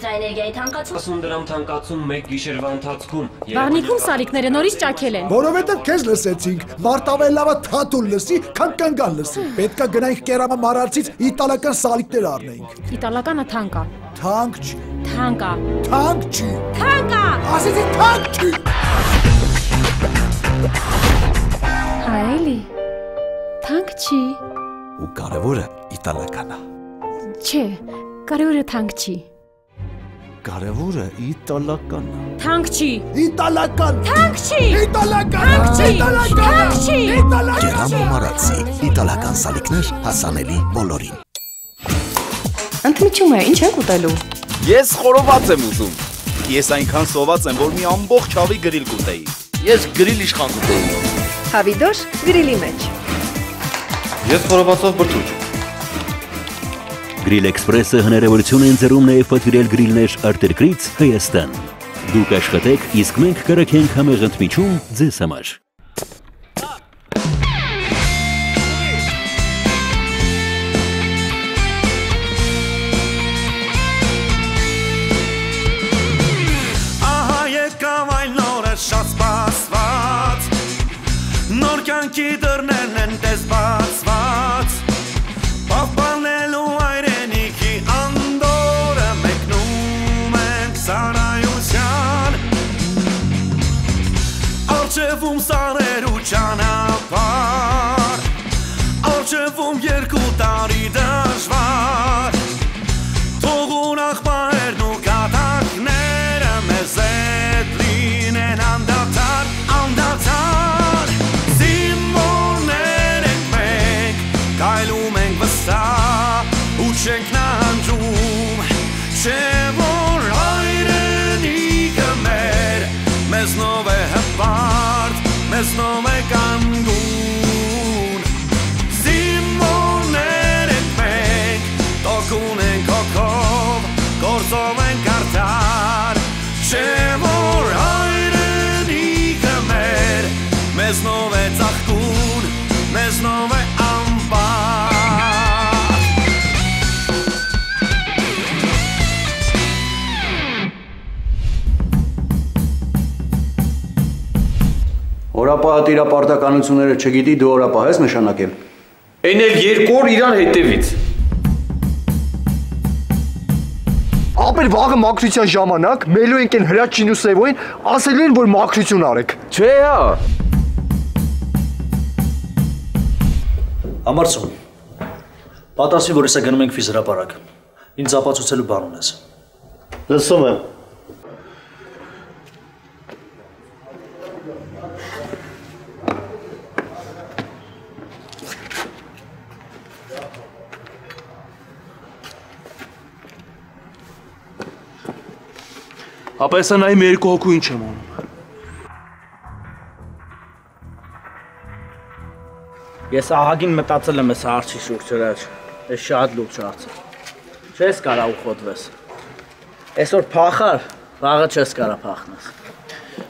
էլեկտրաէներգիայի թանկացում 1 գիշերվան ընթացքում Վանիկում սարիկները նորից ճակել են Որովհետև քեզ լսեցինք Մարտավեն լավա թաթուլ լսի քան կանգան լսի Պետքա գնանք կերամը մարածից իտալական սալիկներ առնենք Իտալականը թանկ է Թանկ չի Թանկ է Թանկ չի Թանկ է Ասեցի թանկ չի Հայելի Թանկ չի ու կարևորը իտալականն է։ Չէ, կարևորը թանկ չի։ Կարևորը իտալականն է։ Թանկ չի։ Իտալական։ Թանկ չի։ Իտալական։ Թանկ չի։ Իտալական։ Կերամո մարացի իտալական սալիկներ հասանելի բոլորին։ Ընդմիջում է, ինչ եք ուտելու։ Ես խորոված եմ ուզում։ Ես այնքան սոված եմ, որ մի ամբողջ հավի գրիլ կուտեի։ Ես գրիլ իշխան կուտեի։ Հավի դոշ գրիլի մեջ։ Ես խորովածով բրդուճ Գրիլ էքսպրեսը հնարավորություն են ձեռում նաև պատվիրել գրիլներ արտերկրից Հայաստան։ Դուք աշխատեք, իսկ մենք կառաքենք համեղ ընդմիջում ձեզ համար։ Ահա եկավ այլ նորը շատ սպասված, նոր կյանքի դռներն են տես բացված, պահպանելու այրենիքի անդորը մեկնում ենք ծառայության, առջևում սարերու ճանապարհ, առջևում 2 տարի դժվար, թող ուրախ պահերն ու կատակները մեզ հետ լինեն անդադար, անդադար Uçenk nancum, çevor ayreni kemer, meznove hepart, meznove kangun. Zimon erekmek, dokunen kokov, gorzoven kartar, çevor ayreni kemer, meznove zahkun, meznove ambar. Օրապահը տիրապարտականությունները չգիտի, դու օրապահ ես նշանակել։ Էն էլ 2 օր իրան հետևից։ Ապեր վաղը մաքրության ժամանակ մելու ենք այն հրաչինու սևոյին, ասելու են, որ մաքրություն արեք։ Չէ, հա։ Ամարծուն, պատասխանի, որ հեսա գնում ենք ֆիզհրապարակ։ Ինձ ապացուցելու բան ունես։ Լսում եմ։ Ապայս անայիմ 2 հոգու ինչ եմ անում։ Ես ահագին մտացել եմ ես հարցի շուրջ հրաչ, ես շատ լուրջ հարցը։ Չես կարա ու խոտվես։ Այսօր պախար, վաղը չես կարա պախնես։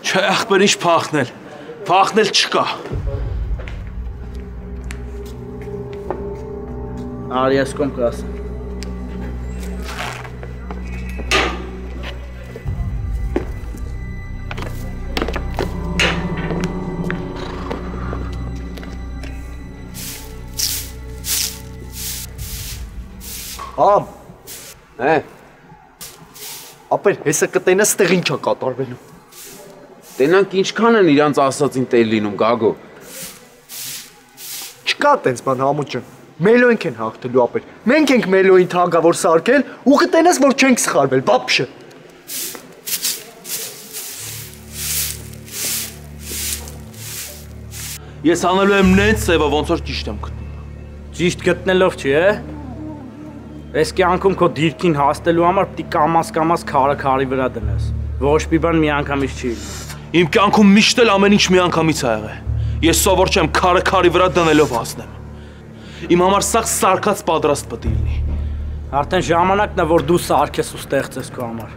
Չէ ախպեր ինչ պախնել, պախնել չկա։ Արի ես կոմ կրասեմ։ Ամ, է, ապեր հեսը կտենես տեղ ինչ է կատարվելու։ Տենանք ինչքան են իրանց ասացին տել լինում, գագո։ Չկա տենց բան համուջը, մելոյնք են հաղթելու ապեր, մենք ենք մելոյին թագավոր սարկել ու կտենես, որ չենք սխարվել, բապշը։ Ես անելու եմ նենց սևը, ոնց որ ճիշտ եմ գտնում։ Ճիշտ գտնելով չի, է։ Ես կյանքում քո դիրքին հաստելու համար պտի կամաս-կամաս քարը-քարի վրա դնես։ Ոչ մի բան մի անգամից չի լինում։ Իմ կյանքում միշտ էլ ամեն ինչ մի անգամից ա եղել։ Ես սովոր չեմ քարը-քարի վրա դնելով հասնեմ։ Իմ համար սա սարկած պատրաստ պտի լինի։ Արդեն ժամանակն է, որ դու սարքես ու ստեղծես քո համար։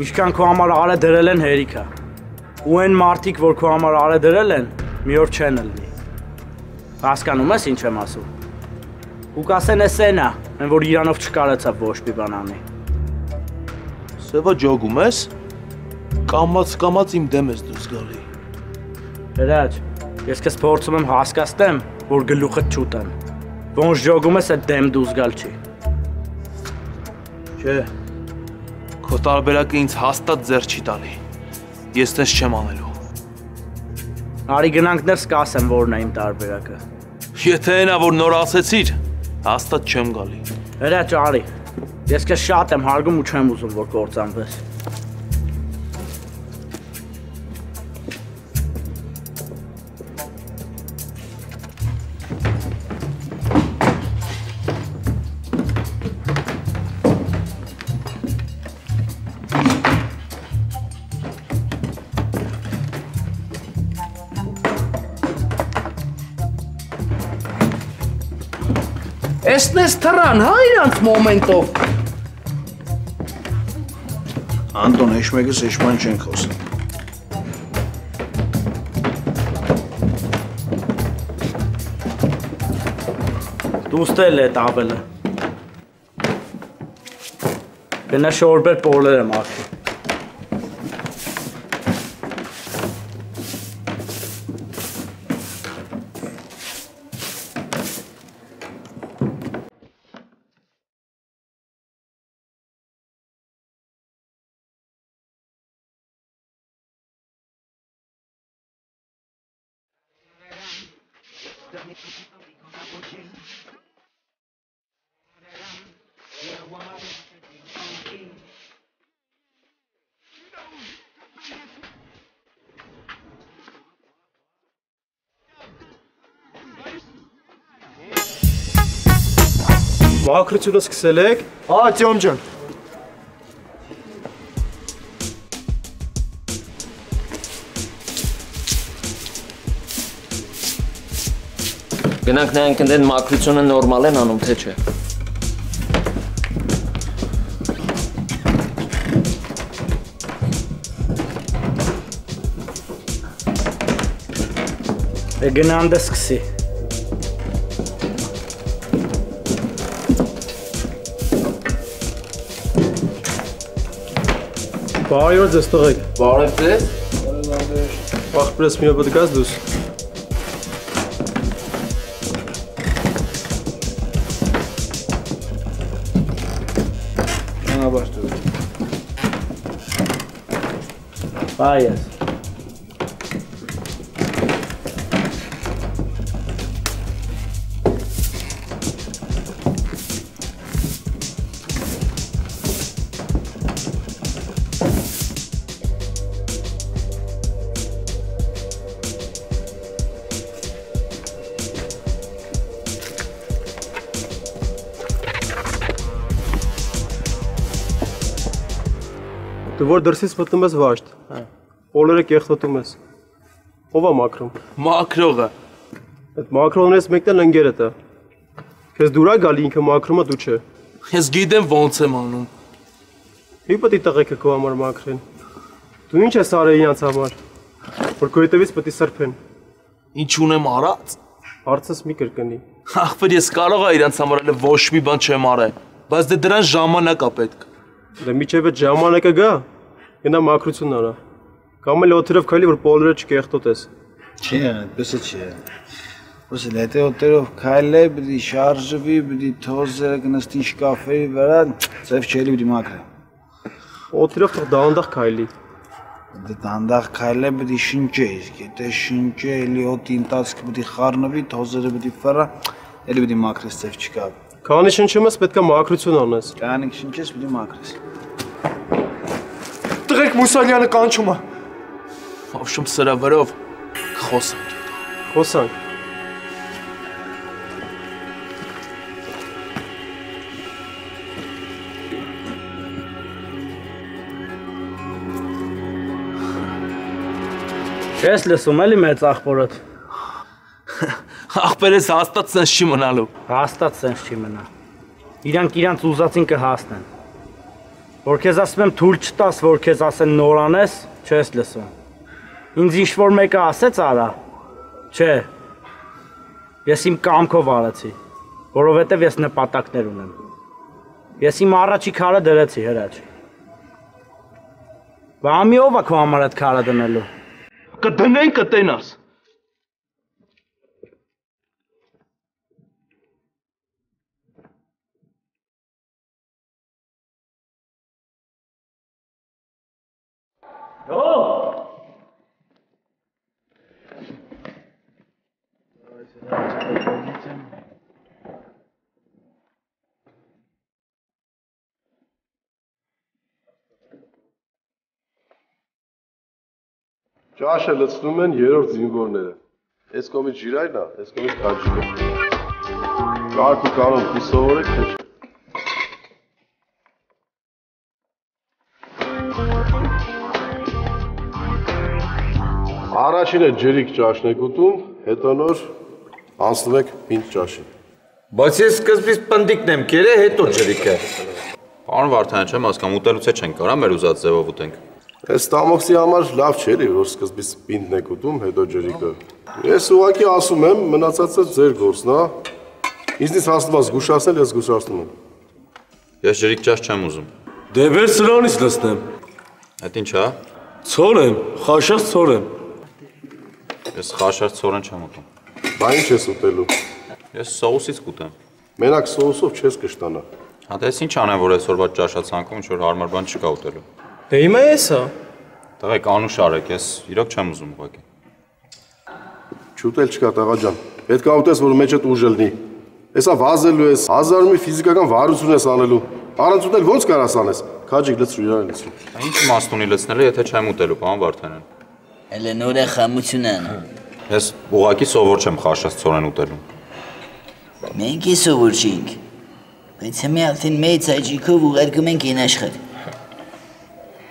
Ինչքան քո համար արը դրել են հերիք է։ Ու այն մարդիկ, որ քո համար արը դրել են, մի օր չեն լինի։ Հասկանում ես ինչ եմ ասում։ Ու կասեն է սենա, են որ իրանով չկարեցավ ոչ մի բան անի։ Seva jogum es, kamats im demes düz gari. Heraç, eskes portsumum haskastem, vor gluxet çutan. Von jogum es dem düz galçi. Çe, kotar berak ints hastat zer çi tali. Yes tes çem anelu. Ari gnankner skasem vorna im tarberakı. Yete ena vor nor asetsir, hastat çem gali. Heraç ari. Ես քեզ շատ եմ հարգում ու չեմ ուզում որ կործանվես։ Էսնես թռան, հա իրանց մոմենտով։ Anton, eşmeği seçmen çenk olsun. Dostele tabela. Bana şorbet porlarım abi. Մաքրությունը սկսել եք։ Ահա Տիոմ ջան։ Գնանք նայենք ընդ մաքրությունը նորմալ են անում թե չէ։ Գնանք դա սկսի։ Բարև ձեզ տղեկ։ Բարև ձեզ։ Ողջունես մի հատ գազ դուս։ Ահա բաշտու։ Բայես։ Որ դրսից մտնում ես վաշտ։ Հա։ Բոլորը կեղտոտում ես։ Ո՞վ է մաքրում։ Մաքրողը։ Այդ մաքրողներից մեկն էլ ընկերդ է։ Քեզ դուր է գալի ինքը մաքրումը դու չէ։ Ես գիտեմ ոնց եմ անում։ Մի պիտի տղեկը քո համար մաքրեն։ Դու ինչ ես արել իրանց համար։ Որ քո հետևից պիտի սրբեն։ Ինչ ունեմ արած։ Հարցս մի կրկնի։ Ախպեր ես կարող եմ իրանց համար էլ ոչ մի բան չեմ արել, բայց դե դրան ժամանակ է պետք։ Դե միջև այդ ժամանակը գա։ Yenə makrutsun ara. Kamel oturub kali vur pollara çıkıqtotes. Çe, bəsə çe. Bəsə lətə oturub kali bidi şarjvi bidi tozərə qnəstin şkafəri vərə zəf çeli bidi makra. Oturub dağındaq kali. Dağındaq kali bidi şinçə iski. Tə şinçə eli otin task bidi xarnvi tozərə bidi fərə eli bidi makra zəf çıqa. Kani şinçəməs petqa makrutsun anas. Kani şinçəs bidi makras. Տղեկ Մուսալյանը կանչում է։ Ովշում սրա վրով խոսանք։ Խոսանք։ Ես լսում էլի մեծ աղբորդ։ Աղբերս հաստատ սենց չի մնալու։ Հաստատ սենց չի մնա։ Իրանք իրանց ուզածին կհասնեն։ Որ քեզ ասում եմ թույլ չտաս, որ քեզ ասեն նորանես, չես լսում։ Ինձ ինչ որ մեկը ասեց արա։ Չէ։ Ես իմ կամքով արեցի, որովհետև ես նպատակներ ունեմ։ Ես իմ առաջի քարը դրեցի հրաչ։ Vami ovak vamarat karadanallo. Kadınayın kadınaz. Josh alıştım ben yeror zingornede. Eskomi jiray na, eskomi karjide. Kar ku kanım kusore. Araşine jirik Josh ne kutum, hetanor Anslıbek pint Josh'i. Basis kız biz pandik nem kere hetor jirik e. Kan var tanışam az kamutelutse çenkar ama uzat zevavuteng. Ստամոքսի համար լավ չէ՞ լի որ սկզբից պինդն եք ուտում, հետո ջրիկը։ Ես ուղղակի ասում եմ, մնացածը ձեր գործն է։ Ինձնից հասնված զգուշացնել, ես զգուշացնում եմ։ Ես ջրիկ ճաշ չեմ ուզում։ Դե վեր սրանից լցնեմ։ Այդ ի՞նչ է։ Ցոր եմ, խաշած ցոր եմ։ Ես խաշած ցորն չեմ ուտում։ Բա ի՞նչ ես ուտելու։ Ես սոուսից կուտեմ։ Մենակ սոուսով չես կշտանա։ Հա դե ի՞նչ անեմ որ այսօրվա ճաշացանկում ինչ որ հարմար բան չկա ուտելու։ Դե հիմա էս է։ Տղեկ անուշ արեք, ես իրոք չեմ ուզում ուղղակի։ Չուտել չկա տղա ջան։ Պետք է ուտես, որ մեջդ ուժ լինի։ Էսա վազելու ես, հազար մի ֆիզիկական վարություն ես անելու։ Առանց ուտել ո՞նց կարաս անես։ Քաջիկ լցրու, իրան լցրու։ Ինչ մաստ ունի լցնելը, եթե չեմ ուտելու, պարոն Վարդանյան։ Էլե նոր է խամությունն։ Ես ուղղակի սովոր չեմ խաշած ծորեն ուտելու։ Մենք էս սովոր չենք։ Բայց հիմա արդեն մեծ այջիկով ուղարկում ենք ինաշխատ։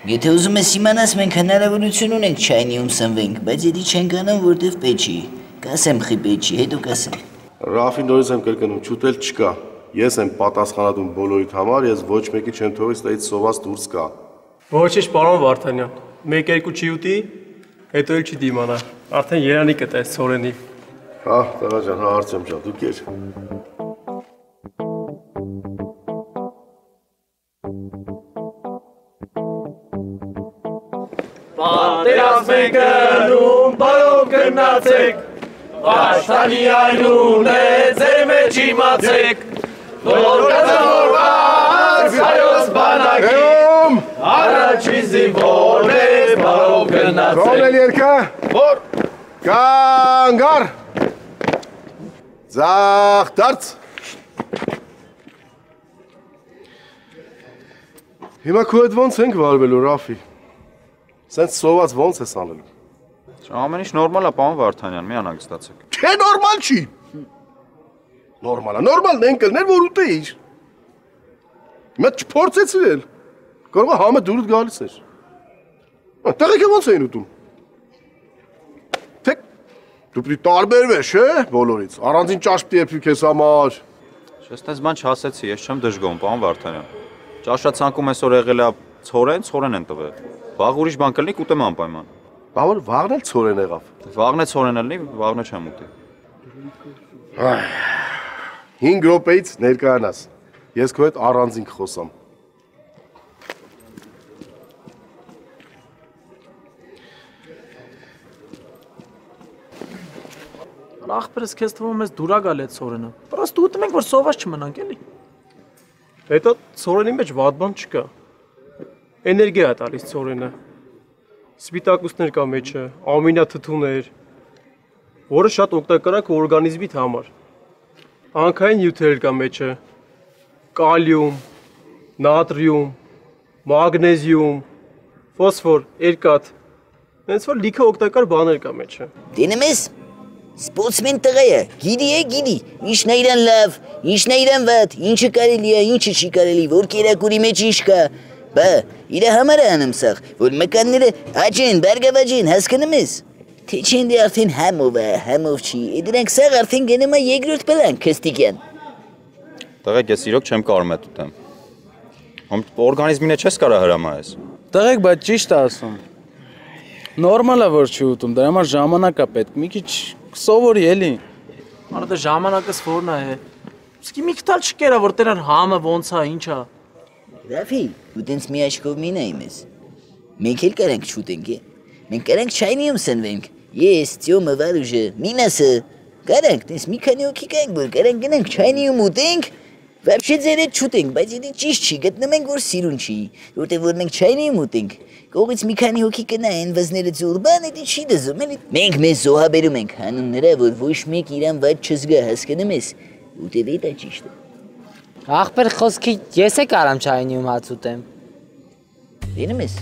Եթե ուզում ես իմանաս, մենք հնարավորություն ունենք չայնիում սնվենք, բայց եթե չենք անում, որտեվ պեչի, կասեմ խի պեչի, հետո կասեմ։ Ռաֆի նորից եմ կրկնում, չուտել չկա։ Ես եմ պատասխանատուն բոլորիդ համար, ես ոչ մեկի չեմ թողի ստայից սոված դուրս գա։ Ոչինչ, պարոն Վարդանյան, մեկ երկու չի ուտի, հետո էլ չի դիմանա, արդեն Երանի կտես Սորենի։ Հա, տղա ջան, հարցեմ շատ, դու կեր։ Պատերազմ է գնում, բարով գնացեք, Պաշտանի այնուն է, ձեր մեջ իմացեք, Նոր կազմավորված հայոց բանակի, Առաջի զինվորն է, բարով գնացեք։ Ռոնել երկը, կանգար, ձախ դարձ։ Հիմա քո հետ ոնց ենք վարվելու, Ռաֆի։ Սենց սոված ոնց ես անելու։ Ամեն ինչ նորմալ է, պարոն Վարդանյան, մի անհանգստացեք։ Չէ, նորմալ չի։ Նորմալ է, նորմալն են կլներ, որ ուտեիր։ Մետ չփորձեցիր էլ։ Կարող է համը դուրդ գալիս էր։ Տեղեքը ոնց էին ուտում։ Թե դու պիտի տարբերվես, չէ՞, բոլորից։ Առանձին ճաշ պիտի եփի քեզ համար։ Ես տես բան չհասեցի, ես չեմ դժգոհում, պարոն Վարդանյան։ Ճաշացանկում այսօր եղել է ցորեն, ցորեն են տվել։ Վաղ ուրիշ բան կլինի, կուտեմ անպայման։ Բա որ վաղն էլ ցորեն եղավ։ Վաղն է ցորեն ելնի, վաղն չեմ ուտի։ 5 րոպեից ներկայանաս։ Ես քո հետ առանձին կխոսամ։ Ախպերս քեզ թվում ես դուր գալ է ցորենը։ Պրոստ ուտում ենք, որ սոված չմնանք, էլի։ Հետո ցորենի մեջ վատ բան չկա։ Էներգիա է տալիս ծորենը, սպիտակուցներ կա մեջը, ամինաթթուներ, որը շատ օգտակարակ օրգանիզմիդ համար, անքային նյութեր կա մեջը, կալիում, նատրիում, մագնեզիում, ֆոսֆոր, երկաթ, հենց որ լիքը օգտակար բաներ կա մեջը։ Դինում ես, սպորտսմեն տղա է, գինի է գինի, ինչն է իրան լավ, ինչն է իրան վատ, ինչը կարելի է, ինչը չի կարելի, որ կերակուրի մեջ ինչ կա։ Բա, իրա համար է անում սաղ, որ մկանները աջեն, բարգավաջեն, հասկնում ես։ Թե չեն դե արդեն համով է, համով չի, դրանք սաղ արդեն գնում է երկրորդ պլան, քստիկյան։ Տղեկ, ես իրոք չեմ կարում էտ ուտեմ։ Օրգանիզմին է չես կարա հրամայես։ Տղեկ, բայց ճիշտ ասում։ Նորմալ է, որ չի ուտում, դրա համար ժամանակ է պետք, մի քիչ սովորի էլի։ Մարդը ժամանակս որն է։ Իսկի մի քիչ չկերա, որ դրան համը ոնց է, ինչ է։ Ռաֆի, դու տենց մի աչքով մինայում ես։ من كل كلامك شو تنكي من كلامك شايني يوم سنبينك يست يوم مفارجة ميناسة كلامك تسمي كانيو كي كنقول كلامك شايني يوم وتنك وابشت زيرت شو تنك بعدين تيجي شيء قد نمنك ورسيرون شيء لو تقولنك شايني يوم وتنك قوقت ميكانيو كي كناين وزنيرت زوربانة تيجي دزو منك مزوها برو منك هنونرا ورفوش ميكيرم واتشزجها هسكنمس لو تبيت تيجي Աղբեր խոսքի ես եք արամ չայնիում հաց ուտեմ։ Դինում ես։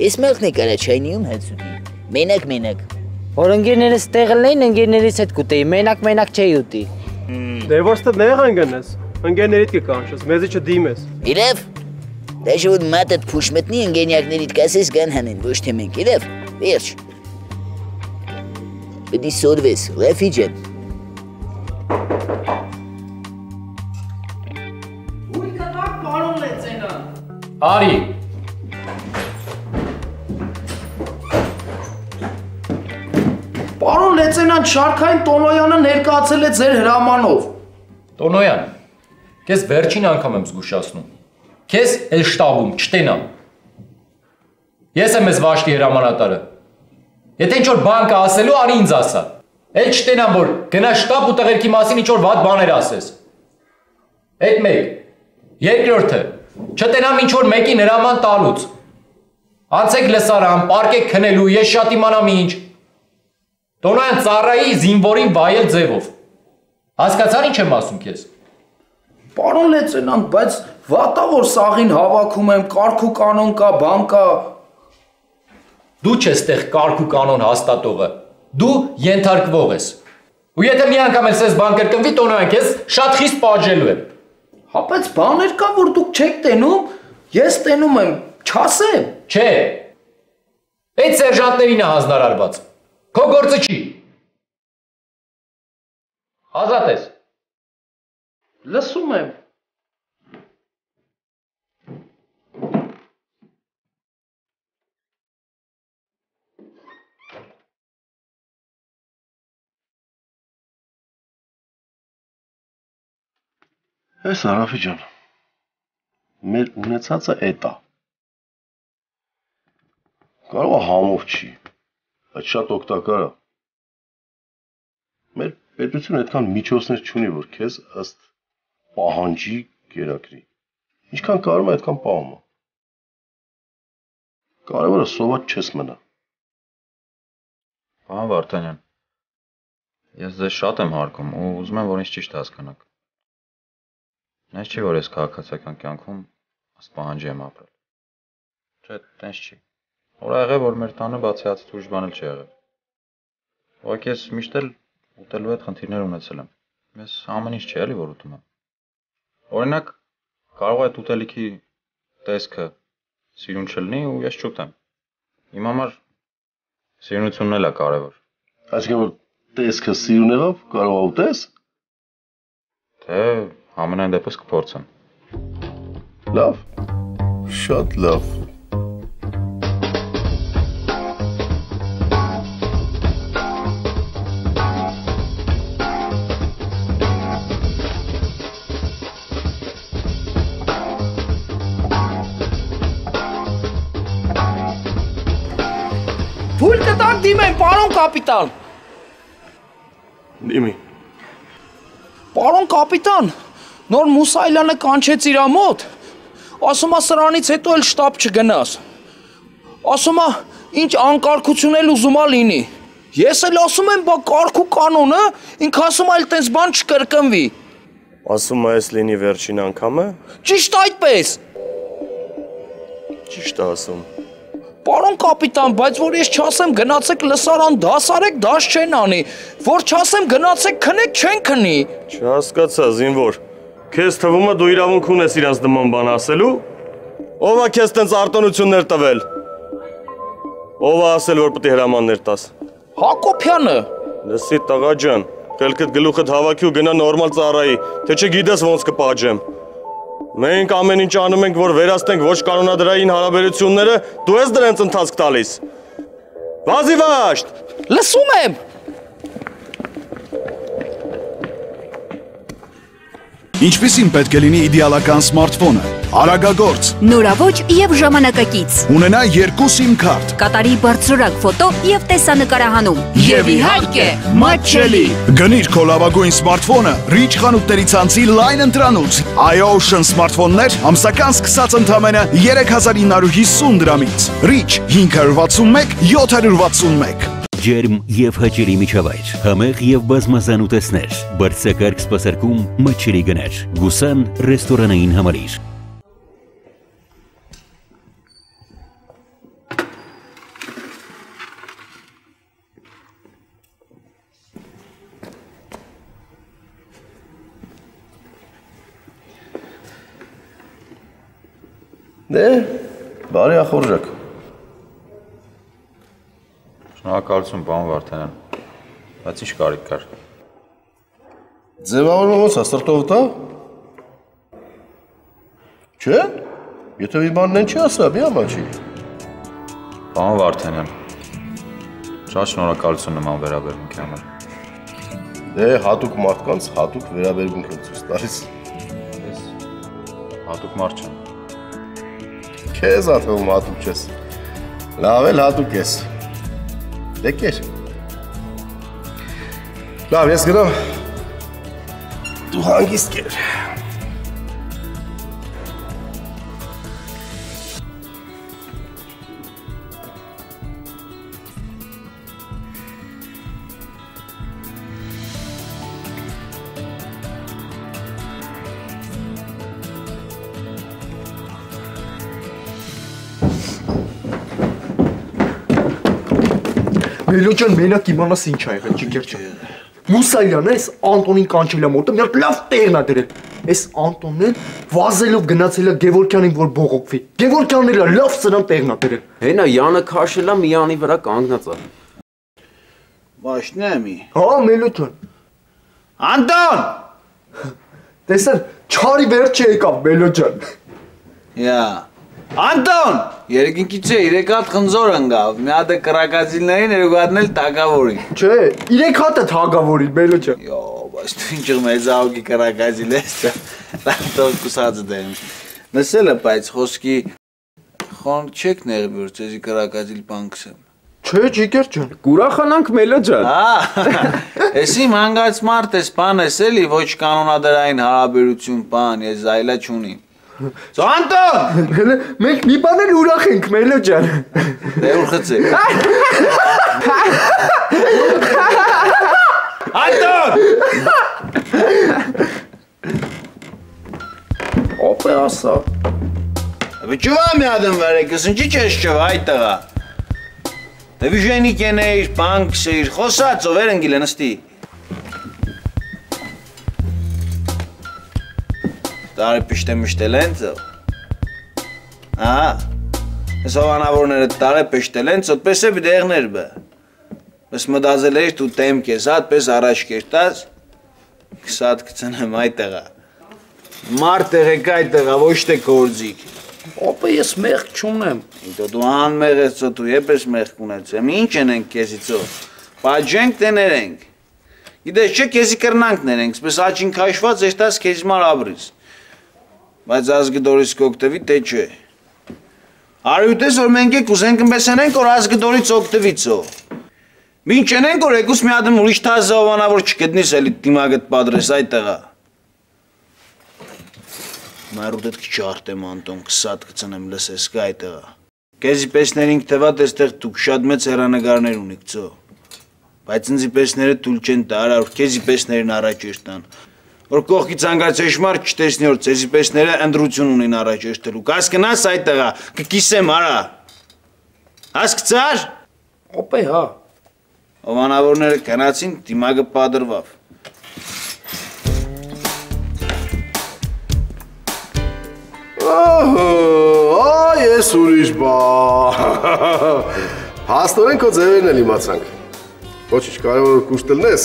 Ես մեղքն եք արա չայնիում հաց ուտի։ Մենակ մենակ։ Որ ընկերներս տեղել էին, ընկերներից հետ կուտեի, մենակ մենակ չէի ուտի։ Դե որ ստդ նեղ անցնես, ընկերներիդ կկանչես, մեզի չդիմես։ Իրավ։ Դե շուտ մատդ փուշ մտնի, ընկերներիդ կասես կան հանեն, ոչ թե մենք, իրավ։ Վերջ։ Պետք է սորվես, ռեֆիջեն։ Ari. Baron Letsenan Şarkayın Tonoyan'ı nerkaatsel et zer hramanov. Tonoyan, kes verçin ankamem zguşasnum. Kes el ştabum, çtenam. Yesem ez vaşti hramanatarı. Yeten çor banka aselu ari inz asa. El çtenam bor, gena ştab utağerki masin içor vat baner ases. Etmek, yerkörtü. Չտենամ ինչ որ մեկի հրաման տալուց Անցեք լսարան, պարկեք քնելու, ես շատ իմանամ ինչ Տոնոյան ծառայի զինվորին վայել ձևով Հասկացար ինչ եմ ասում քեզ Պարոն Լեցենանտ, բայց վատա որ սաղին հավաքում եմ, կարգ ու կանոն կա, բան կա Դու չես տեղ կարգ ու կանոն հաստատողը Դու ենթարկվող ես Ու եթե մի անգամ էլ սեզ բան կրկնվի, Տոնոյան քեզ շատ խիստ պատժելու եմ Հապեց բաներ կա, որ դուք չեք տենում, ես տենում եմ, չասեմ։ Չէ, այդ սերժանտներին է հանձնարարված, քո գործը չի։ Ազատ ես։ Լսում եմ։ Ես Հարավի ջան, մեր ունեցածը էտ է, կարող է համով չի, այդ շատ օգտակար է, մեր պետությունը այդքան միջոցներ չունի, որ քեզ ըստ պահանջի գերակրի, ինչքան կարում է այդքան պահումը, կարևորը սոված չես մնա։ Ահա Վարդանյան, ես ձեզ շատ եմ հարգում ու ուզում եմ, որ ինձ ճիշտ հասկանաք։ Ես չի որ ես քաղաքացիական կյանքում սպանջի եմ ապրել։ Չէ, տենց չի։ Որ աղե որ մեր տանը բացիած ուրիշ բան էլ չի եղել։ Ոայ ես միշտ էլ ուտելու այդ խնդիրներ ունեցել եմ։ Ես ամեն ինչ չէ էլի որ ուտում եմ։ Օրինակ, կարող է այդ ուտելիքի տեսքը սիրուն չլինի ու ես չուտեմ։ Իմ համար սիրունությունն էլ է կարևոր։ Այսինքն որ տեսքը սիրուն եղավ, կարող է ուտես։ Թե Ամենայն դեպս կփորձեմ։ Լավ, շատ լավ։ Փուլ կտանք դիմեն, պարոն կապիտան։ Դիմի։ Պարոն կապիտան։ Նոր Մուսայլյանը կանչեց իրա մոտ, ասում է սրանից հետո էլ շտապ չգնաս, ասում է ինչ անկարգություն էլ ուզում է լինի, ես էլ ասում եմ բա կարգ ու կանոնը, ինք ասում է էլ տենց բան չկրկնվի։ Ասում է ես լինի վերջին անգամը։ Ճիշտ այդպես։ Ճիշտ ասում։ Պարոն կապիտան, բայց որ ես չասեմ գնացեք լսարան դասարեք դաս չեն անի, որ չասեմ գնացեք քնեք չեն քնի։ Չհասկացա զինվոր։ Քեզ թվում է դու իրավունք ունես իրանց նման բան ասելու, ով է քեզ տենց արտոնություններ տվել, ով է ասել, որ պտի հրամաններ տաս։ Հակոբյանը։ Լսի տղա ջան, խելքդ գլուխդ հավաքի ու գնա նորմալ ծառայի, թե չէ գիտես ոնց կպահջեմ։ Մենք ամեն ինչ անում ենք, որ վերացնենք ոչ կանոնադրային հարաբերությունները, դու ես դրանց ընթացք տալիս։ Վազի վաշտ։ Լսում եմ։ ինչպես պետք է լինի իդեալական սմարթֆոնը, արագագործ, նորաոճ եւ ժամանակակից, ունենա 2 SIM card, կատարի բարձրորակ ֆոտո եւ տեսանկարահանում, եւ իհարկե մատչելի։ Գնիր քո լավագույն սմարթֆոնը Rich խանութներից անցի Line ընտրանուց, iOcean սմարթֆոններ ամսական սկսած ընդամենը 3950 դրամից, Rich 561 761 Ջերմ եւ հաճելի միջավայր, համեղ եւ բազմազան ուտեստներ, բարձակարգ սպասարկում մատչելի գներ, Գուսան ռեստորանային համալիր։ Դե, բարի ախորժակ։ Շնորհակալություն պարոն Վարդանյան, բայց ի՞նչ կարիք կար։ Ձևավորումը ո՞նց է, սրտովդ է։ Չէ՞, եթե մի բան չի ասա, մի ամաչի։ Պարոն Վարդանյան, շատ շնորհակալություն նման վերաբերմունքի համար։ Դե հատուկ մարդկանց հատուկ վերաբերմունք եմ ցույց տալիս։ Ես հատուկ մարդ չեմ։ Քեզ ատվում հատուկ ես։ Լավ էլ հատուկ ես։ Դեկեր։ Լավ, ես գնամ։ Դու հանգիստ կեր։ Մելոջան մենակ իմանաս ինչ ա եղել, Ջիգերջան։ Մուսայլյանը այս Անտոնին կանչել է մոտը, մի հատ լավ տեղն ա դրել։ Այս Անտոնն էլ վազելով գնացել է Գևորգյանին, որ բողոքվի։ Գևորգյանն էլ լավ սրան տեղն ա դրել։ Հենա Յանը քաշել ա Միանի վրա կանգնած ա։ Մաշնամի։ Հա, Մելոջան։ Անտոն։ Տեսա, չարի վերջ եկավ Մելոջան։ Յա։ Անտոն, երկինքից է 3 հատ խնձոր ընկավ, մի հատ կրակազիլներին, երկու հատն էլ թագավորին։ Չէ, 3 հատը թագավորին, Մելոջան։ Յո, բայց դու ինչի մեծ աղի կրակազիլ ես, լավ կուսած դեմ։ Նսելը բայց խոսքի խոն չեք ներբյուր, ցեզի կրակազիլ բանկսը։ Չէ, Ջիգերջան։ Կուրախանանք Մելոջան։ Հա։ Էսի մանգած մարդ էս, բան էս էլի, ոչ կանոնադրային հարաբերություն բան, ես այլա չունի։ Անտոն, մենք մի բան էլ ուրախ ենք, Մելոջան։ Դե ուրախացեք։ Անտոն։ Օպե ասա։ Վճուվա մի ադն վարեքս, ինչի՞ չես ճվա այդ տղա։ Դե վիժենիկ էներ, բանկսեր, խոսած ով էր ընգիլ է նստի։ Տարի պիշտե մշտել են ծո։ Ահա, ես հովանավորները տարի պիշտել են ծո, պես է բիդեղներ բը։ Ես մտազել էիր դու տեմք ես հատ, պես առաջ կերտած, կսատ կծնեմ այ տեղա։ Մար տեղեք այ տեղա, ոչ թե գործիք։ Ապա ես մեղք չունեմ։ Ինտո դու անմեղ ես ծո, դու եպես մեղք ունեցեմ, ինչ են ենք կեզի ծո։ Պատժենք տեներենք։ Գիտես չէ կեզի կրնանք ներենք, սպես աչին քաշված եշտաս կեզի մար աբրից։ Բայց ազգդորից կօգտվի, թե չէ։ Արույտես, որ մենք եք ուզենք մեսենենք, որ ազգդորից օգտվից ո։ Մինչ ենենք, որ եկուս մի ադմ ուրիշ թազը հովանավոր չկետնիս էլի դիմագդ պատրես, այ տեղա։ Մայրուտետ կչարտեմ, Անտոն, կսատ կծնեմ, լսես կա այ տեղա։ Կեզի պեսներինք թվատ էստեղ դուք շատ մեծ հեռանագարներ ունիք ծո։ Բայց ինձի պեսները թույլ չեն տալ, որ քեզի պեսներին առաջ երթան։ Որ կողքից անգամ ճշմար չտեսնի, որ քեզի պեսները ընդրություն ունին առաջ երթելու։ Հասկնաս այդ տղա, կկիսեմ, արա։ Հասկացար։ Օպե, հա։ Հովանավորները գնացին, դիմակը պատրվավ։ Օհո, այ ես ուրիշ բա։ Հաստորեն քո ձևերն էլ իմացանք։ Ոչինչ, կարևոր կուշ տլնես,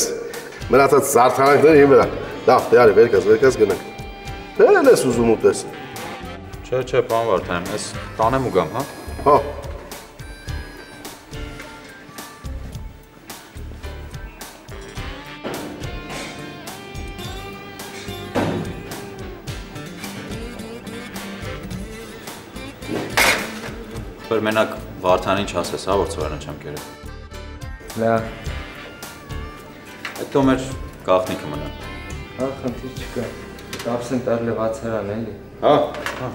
մնացած զարդարանքները իմ վրա։ Լավ, դե արի, վերկաս գնանք։ Դեր էլ ես ուզում ուտես։ Չէ, չէ, պարոն Վարդանյան, ես տանեմ ու գամ, հա։ Հա։ որ մենակ Վարդանին չասես, հա, որ ծովարան չեմ կերել։ Լավ։ Հետո մեր գաղտնիքը մնա։ Հա, խնդիր չկա։ Դավսեն տարել վացարան էլի։ Հա, հա։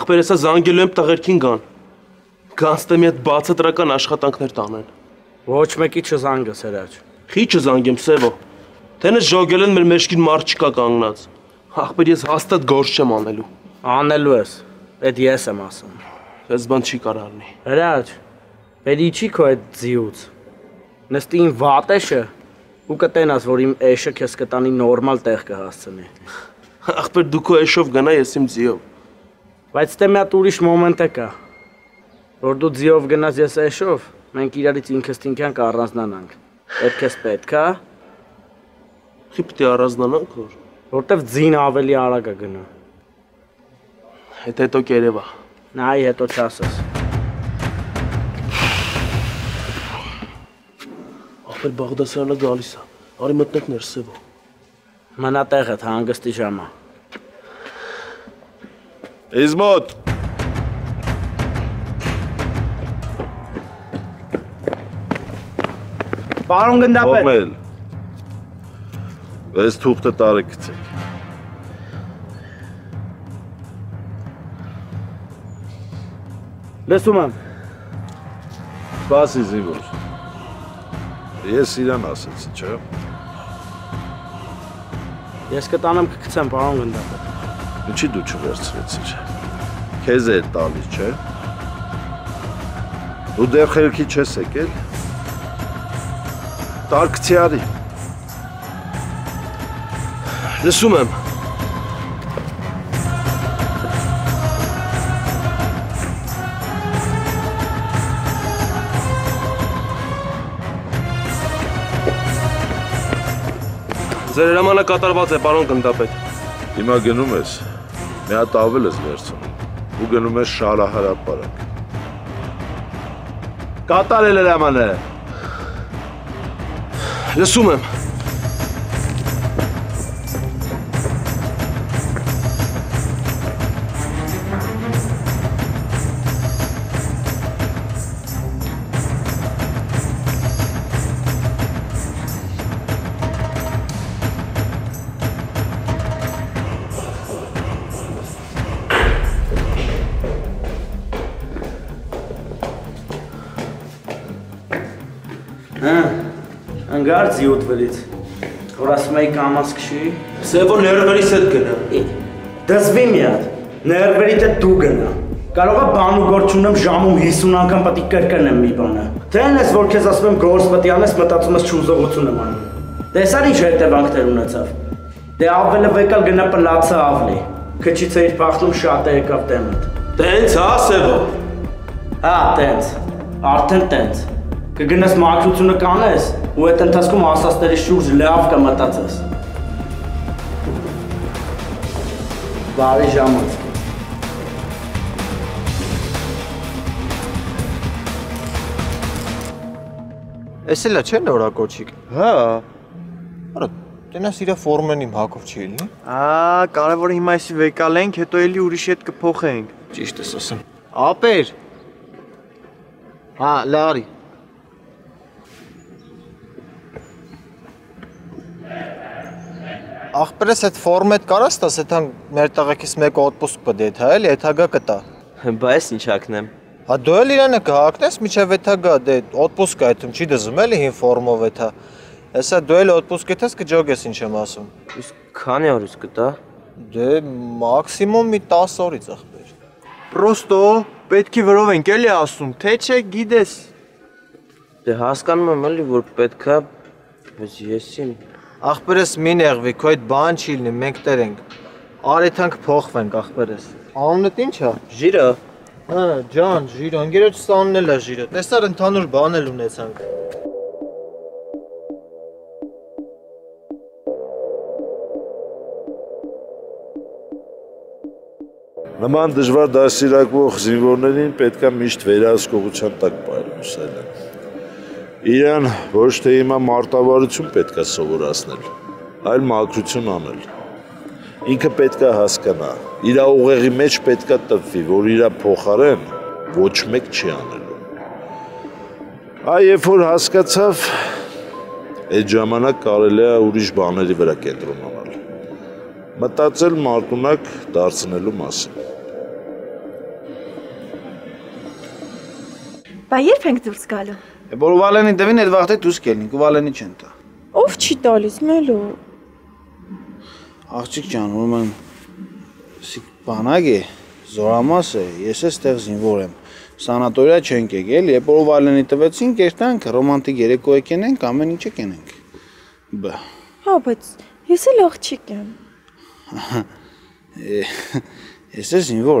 Ախպերեսա զանգելու եմ տղերքին գան։ Գանստեմ իդ բացատրական աշխատանքներ տանեն։ Ոչ մեկի չզանգես հրաչ։ Խի չզանգեմ Սևո։ Թենս ժողել են մեր մեջքին մարդ չկա կանգնած։ Ախպեր ես հաստատ գործ չեմ անելու։ Անելու ես։ Էդ ես եմ ասում։ Ես բան չի կարալնի։ Հրաչ։ Պետք չի քո այդ ձիուց։ Նստի ին վատեշը ու կտենաս որ իմ էշը քեզ կտանի նորմալ տեղ կհասցնի։ Ախպեր դու քո էշով գնա ես իմ ձիով։ Բայց դե մի հատ ուրիշ մոմենտ կա։ Որ դու ձիով գնաս ես էշով։ Մենք իրարից ինքստինքյան կառանձնանանք։ Այդպես պետք է։ Խի պետք է առանձնանանք որ, որտեվ ձին ավելի արագ է գնա։ Հետո կերևա։ Նայ, հետո չասես։ Ախպեր Բաղդասարյանը գալիս է։ Արի մտնենք ներս Սևո։ Մնա տեղդ, հանգստի ժամը։ Իզ մոտ։ Պարոն գնդապետ։ Ողմել։ Այս թուղթը տարեկցեք։ Լսում եմ։ Սպասի զիվոր։ Ես իրան ասեցի, չէ՞։ Ես կտանեմ կգցեմ, պարոն գնդապետ։ Ինչի դու չվերցրեցիր։ Քեզ է տալիս, չէ՞։ Դու դեռ խելքի չես եկել։ Տարկցիարի։ Լսում եմ։ Ձեր հրամանը կատարված է, պարոն գնդապետ։ Հիմա գնում ես, մի հատ ավել ես վերցնում ու գնում ես շարահարապարակ։ Կատարել հրամանը։ Լսում եմ։ Անգար զիուտվելից, որ ասում էի կամաս կշի։ Սևո ներվերից էդ գնա։ Դզվի միատ, ներվերից էդ դու գնա։ Կարող է բան ու գործ չունեմ ժամում 50 անգամ պետք կրկնեմ մի բանը։ Դեն ես որ քեզ ասում եմ գործ պետք անես, մտածում ես չուզողություն եմ անում։ Տեսար ինչ հետևանքներ ունեցավ։ Դե ավելը վեկալ գնա պլացը ավլի։ Քչից էիր բախտում շատ է եկավ դեմդ։ Տենց հա Սևո։ Հա, տենց։ Արդեն տենց։ Կգնաս մաքրությունը կանես ու այդ ընթացքում ասածների շուրջ լավ կմտածես։ Բարի ժամանց։ Էս էլա չէ՞ նորակոչիկ։ Հա։ Արա, դենաս իրա ֆորմեն իմ հակով չի լինի։ Ահա, կարևորը հիմա էսի վեկալենք, հետո էլի ուրիշ հետ կփոխենք։ Ճիշտ ես ասում։ Ապեր։ Հա, լարի։ Ախպերս այդ ֆորմը այդ կարաս տաս, այդան մեր տղեկից մեկ օտպուսկ պդի էթա էլի, էթագա կտա։ Բա ես ինչ ակնեմ։ Հա դու էլ իրանը կհակնես միջև էթագա, դե օտպուսկ է այդում չի դզում էլի հին ֆորմով էթա։ Հեսա դու էլ օտպուսկ էթես կջոգես ինչ եմ ասում։ Իսկ քանի օրից կտա։ Դե մաքսիմում մի 10 օրից ախպեր։ Պրոստո պետքի վրով ենք էլի ասում, թե չէ գիտես։ Դե հասկանում եմ էլի որ պետքա, բայց եսին Ախպերս մի նեղվի, քո այդ բան չի լինի, մենք տեր ենք։ Արեթանք փոխվենք, ախպերս։ Անունդ ի՞նչ է։ Ժիրը։ Հա, ջան, Ժիրը, ընկերոջս անունն էլ է Ժիրը։ Տեսար ընդհանուր բան էլ ունեցանք։ Նման դժվար դասիրակվող զինվորներին պետք է միշտ վերահսկողության տակ պահել, Իրան ոչ թե հիմա մարտավարություն պետք է սովորացնել, այլ մաքրություն անել։ Ինքը պետք է հասկանա, իր ուղեղի մեջ պետք է տպվի, որ իր փոխարեն ոչ մեկ չի անելու։ Այ երբ որ հասկացավ, այդ ժամանակ կարելի է ուրիշ բաների վրա կենտրոնանալ։ Մտածել մարտունակ դարձնելու մասին։ Բայց երբ ենք դուրս գալու։ Որ Վալենին տվին, այդ վաղտե դուրս կելնինք, Վալենին չեն տա։ Ով չի տալիս մելու։ Աղջիկ ջան, ուրեմն սիպանակ է, զորամաս է, ես էստեղ զինվոր եմ։ Սանատորիա չենք եկել, երբ որ Վալենին տվեցին, կերտանք, ռոմանտիկ երեկո եկենք, ամեն ինչ եկենք։ Բա։ Հա, բայց ես էլ աղջիկ եմ։ Ես էլ զինվոր եմ։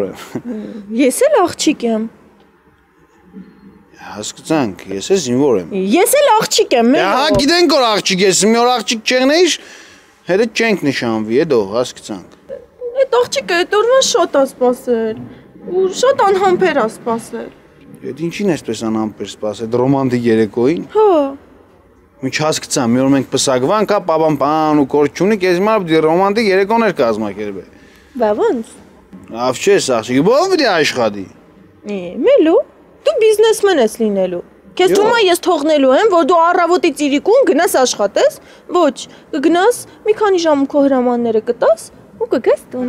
Ես էլ աղջիկ եմ։ Հասկացանք, ես էլ զինվոր եմ։ Ես էլ աղջիկ եմ։ Հա, գիտենք որ աղջիկ ես, մի օր աղջիկ չեղնեիր, հետո չենք նշանվի, հետո հասկացանք։ Այդ աղջիկը այդ օրվան շատ է սպասել, ու շատ անհամբեր է սպասել։ Այդ ինչին էսպես անհամբեր սպասել, ռոմանտիկ երեկոյին։ Հա։ Ինչ հասկացա, մի օր մենք պսակվանք, հա, պապան բան ու կորջ չունի, քեզ հիմա ռոմանտիկ երեկոներ կազմակերպել։ Բա ո՞նց։ Ավ չես աղջիկ, ո՞վ պետք է աշխատի։ Մելու։ Դու բիզնեսմեն ես լինելու։ Քեզ թվում է ես թողնելու եմ, որ դու առավոտից իրիկուն գնաս աշխատես, ոչ, կգնաս, մի քանի ժամ քո հրամանները կտաս ու կգաս տուն։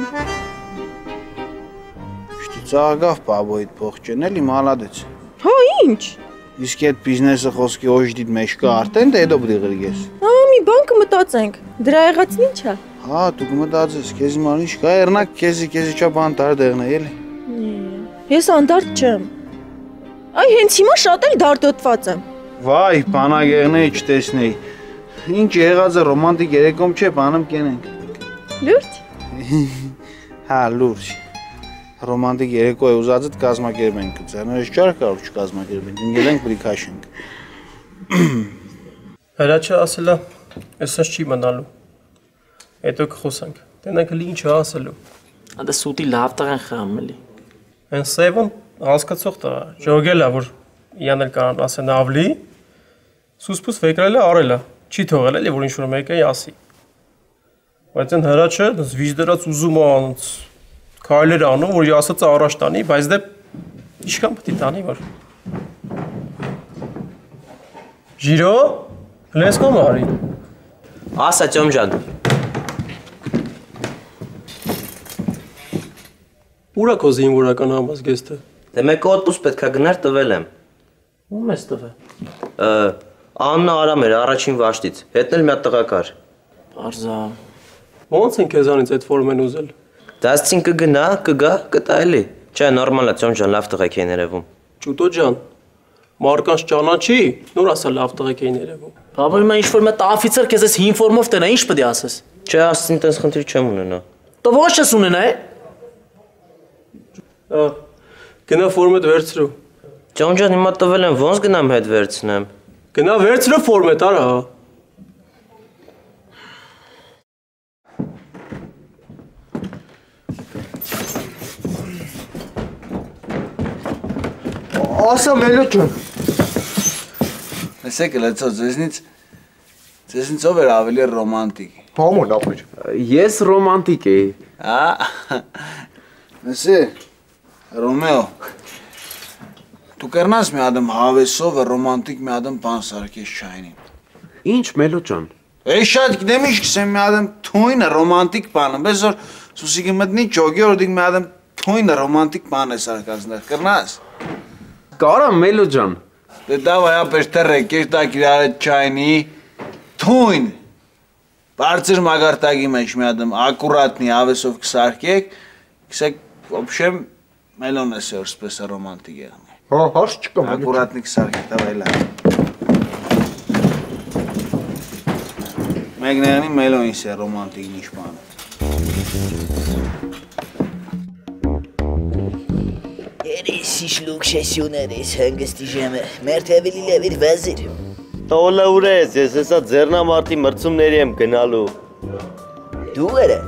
Շտի ցաղավ բաբոյդ փող չեն էլի մալադեց։ Հա, ի՞նչ։ Իսկ այդ բիզնեսը խոսքի օժդիդ մեջ կա արդեն, դե հետո պետք է գրես։ Հա, մի բան կմտածենք։ Դրա եղածն ի՞նչ է։ Հա, դու կմտածես, քեզ ման ի՞նչ կա, երնակ քեզի չա բան դարդեղն է, էլի։ Ես անդարտ չեմ։ Այ հենց հիմա շատ էլ դարդոտված եմ։ Վայ, բանագեղները չտեսնեի։ Ինչ եղած է ռոմանտիկ երեկոմ չէ, բանում կենենք։ Լուրջ։ Հա, լուրջ։ Ռոմանտիկ երեկո է ուզածդ կազմակերպենք, ձեռներս չար կարող չկազմակերպենք, ինգելենք բրիքաշենք։ Հրաչը ասելա, այսպես չի մնալու։ Հետո կխոսանք։ Տենանք լի ինչ է ասելու։ Դա սուտի լավ տղան խամելի։ Այն սևն Հասկացող տղա, ժողել է, որ իան էլ կարան ասեն ավլի, սուսպուս վեկրել է, արել է, չի թողել էլ, որ ինչ-որ մեկ է ասի։ Բայց են հրաչը վիժդրած ուզում անց քայլեր անում, որ ասաց առաջ տանի, բայց դե իշքան պտի տանի, որ։ Ժիրո, հլեսքո մարի։ Ասա ծոմ ժան։ Ուրա կո զինվորական համազգեստը։ Դե մեկ օտպուս պետք է գներ տվել եմ։ Ում ես տվել։ Աննա Արամ էր առաջին վաշտից, հետն էլ մի հատ տղա կար։ Պարզա։ Ոնց են քեզանից այդ ֆորմեն ուզել։ Դասցին կգնա, կգա, կտա էլի։ Չէ, նորմալ է, ծոմ ջան, լավ տղեկ էին երևում։ Ճուտո ջան, մարկանց ճանաչի, նոր ասա լավ տղեկ էին երևում։ Հա որ մա ինչ որ մա տաֆիցեր քեզ էս հին ֆորմով տենա, ինչ պետք է ասես։ Չէ, ասցին տես խնդիր չեմ ունենա։ Դու ոչ ես ունենա, է։ Գնա ֆորմետ վերցրու։ Ջան ջան, հիմա տվել եմ, ոնց գնամ հետ վերցնեմ։ Գնա վերցրու ֆորմետ, արա։ Ասա մելու ջան։ Լսեք էլ այդպես ձեզնից ով էր ավելի ռոմանտիկ։ Բամոն ապուր։ Ես ռոմանտիկ էի։ Հա։ Լսեք։ Ռոմեո, դու կերնաս մի ադմ հավեսով է ռոմանտիկ մի ադմ բան սարկես չայնին։ Ինչ մելու ճան։ Եյ շատ գնեմ ինչ կսեմ մի ադմ թույն է ռոմանտիկ բանում, բես որ սուսիկը մտնի ճոգի որոդիկ մի ադմ թույն է ռոմանտիկ բան է սարկասներ, կերնաս։ Կարամ մելու ճան։ Դե դավ այապես թերեք, ես տակ իրարետ չայնի, թույն, բարձր մագարտագի մեջ մի ադմ ակուրատնի հավեսով կսարկեք, կսեք ոպշեմ Մելոն ես է որսպես է ռոմանտիկ եղնի։ Հա, հաշ չկամ։ Ակուրատնիկ սարգետ ավայլա։ Մեկ նեղնի Մելոն ես է ռոմանտիկ նիշպանը։ Երիս իշ լուքշեսյուներ ես հնգստի ժեմը, մեր թևելի լևիր վազիր։ Հոլա ուր ես, ես եսա ձերնամարդի մրցումների եմ գնալու։ Դու արա։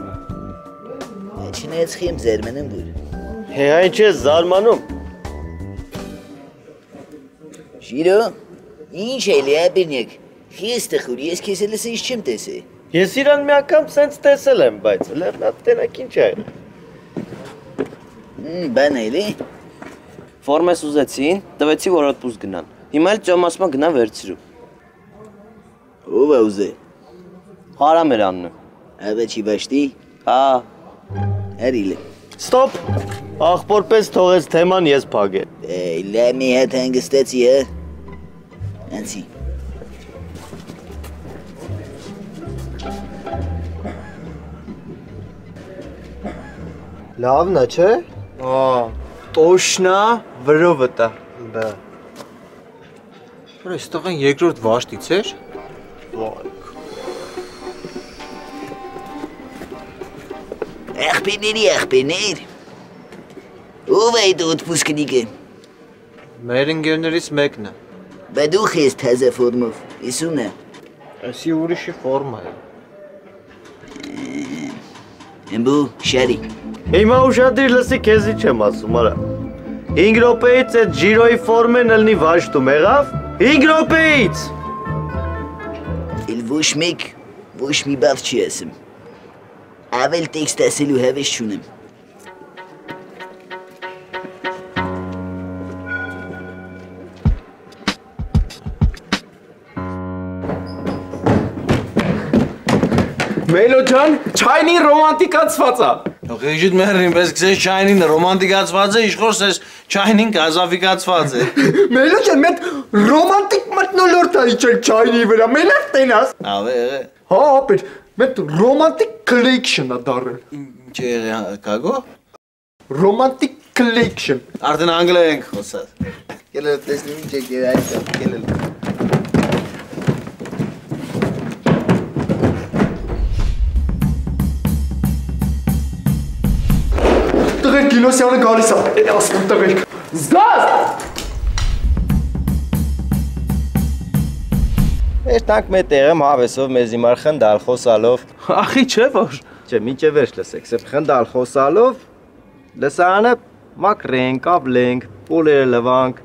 Չնայեցխի եմ ձերմենում բույր։ Հե այն չես զարմանում։ Շիրո, Ինչելի է բնիկ։ Ես տխուր ես քեզ էլ ինչ չեմ տեսի։ Ես իրան մի անգամ sense տեսել եմ, բայց լավ տենակ ինչ է։ Բանելի։ Ֆորմես ուզեցին, տվեցի որ օդպուս գնան։ Հիմա էլ ճամասմա գնա վերցրու։ Ո՞վ է ուզե։ Հարամ էր աննը։ Ավեջի վեշտի։ Հա։ Էրիլի։ Stop. Աղբորպես թողես թեման ես փագե։ Էյ, լեմի հետ հանգստեցի է։ Անցի։ Լավն է, չէ՞։ Ա, տոշնա վրովտա։ Բա։ Որը ստեղան երկրորդ վաշտից էր։ Ոայք։ Եղբիներ։ Ով է դու օդպուսկնիկը։ Մեր ընկերներից մեկն է։ Բա դու քեզ թեզե ֆորմով, իսունը։ Ասի ուրիշի ֆորմա է։ Եմբու շարի։ Հիմա ուշադիր լսի քեզի չեմ ասում, արա։ 5 րոպեից այդ ջիրոյի ֆորմեն ըլնի վաշտում, եղավ։ 5 րոպեից։ Իլ ոչ մի բաց չի ասեմ։ Ավել տեքստ ասելու հավես չունեմ։ Melo can, çayını romantik atfatsa. Yok hiç merim, ben size çayını romantik atfatsa, iş korsuz çayını kazafik atfatsa. Melo can, ben romantik matnolorta içer çayını veren, ben eftenas. Abi, evet. Ha, abi, ben romantik collection adarım. Çeyre, kago? Romantik collection. Artık Anglaya'nın korsuz. Gel, ötesini çeker, gel. Գինոսյանը գալիս է, ասում տղերք։ Զգաս։ Էստանք մեր տեղը հավեսով մեզ իմար խնդալ խոսալով։ Ախի չէ որ։ Չէ, մինչև վերջ լսեք, սեփ խնդալ խոսալով լսանը մակ ռենկավ լենք, պոլերը լվանք,